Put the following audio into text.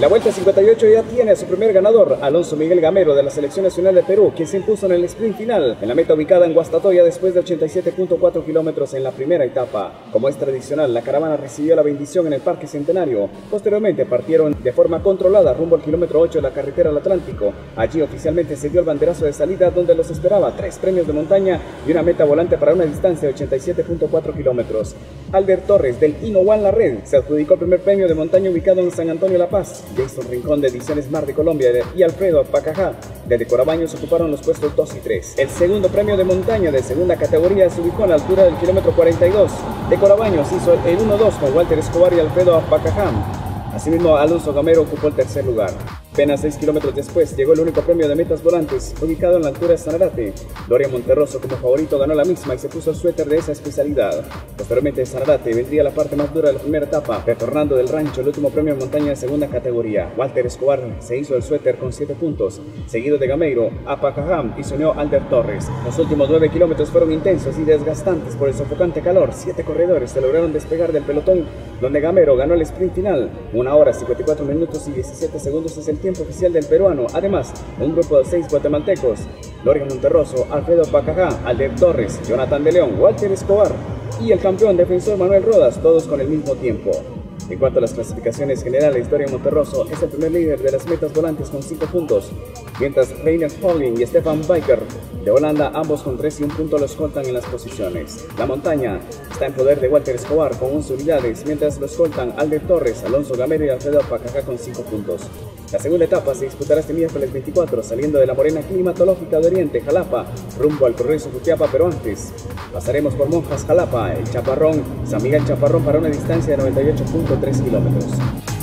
La Vuelta 58 ya tiene a su primer ganador, Alonso Miguel Gamero de la Selección Nacional de Perú, quien se impuso en el sprint final, en la meta ubicada en Guastatoya después de 87.4 kilómetros en la primera etapa. Como es tradicional, la caravana recibió la bendición en el Parque Centenario. Posteriormente partieron de forma controlada rumbo al kilómetro 8 de la carretera al Atlántico. Allí oficialmente se dio el banderazo de salida donde los esperaba tres premios de montaña y una meta volante para una distancia de 87.4 kilómetros. Albert Torres del Inoan La Red se adjudicó el primer premio de montaña ubicado en San Antonio La Paz. Jason Rincón de Ediciones Mar de Colombia y Alfredo Apacajá de Decorabaños ocuparon los puestos 2 y 3. El segundo premio de montaña de segunda categoría se ubicó a la altura del kilómetro 42. Decorabaños hizo el 1-2 con Walter Escobar y Alfredo Apacajá. Asimismo, Alonso Gamero ocupó el tercer lugar. Apenas 6 kilómetros después llegó el único premio de metas volantes, ubicado en la altura de Sanarate. Dorian Monterroso como favorito ganó la misma y se puso el suéter de esa especialidad. Posteriormente Sanarate vendría la parte más dura de la primera etapa, retornando del rancho el último premio de montaña de segunda categoría. Walter Escobar se hizo el suéter con 7 puntos, seguido de Gamero, Apacajam y se unió Albert Torres. Los últimos 9 kilómetros fueron intensos y desgastantes por el sofocante calor. 7 corredores se lograron despegar del pelotón, donde Gamero ganó el sprint final. 1 hora, 54 minutos y 17 segundos es el tiempo oficial del peruano. Además, un grupo de 6 guatemaltecos: Gloria Monterroso, Alfredo Apacajá, Albert Torres, Jonathan de León, Walter Escobar y el campeón defensor Manuel Rodas, todos con el mismo tiempo. En cuanto a las clasificaciones generales, Dorian Monterroso es el primer líder de las metas volantes con 5 puntos, mientras Reiner Pauling y Stefan Biker de Holanda, ambos con 3 y 1 punto, lo escoltan en las posiciones. La montaña está en poder de Walter Escobar con 11 unidades, mientras lo escoltan Albert Torres, Alonso Gamero y Alfredo Apacajá con 5 puntos. La segunda etapa se disputará este miércoles 24, saliendo de la morena climatológica de Oriente, Jalapa, rumbo al progreso Jutiapa, pero antes pasaremos por Monjas, Jalapa, el Chaparrón, San Miguel Chaparrón para una distancia de 98.3 kilómetros.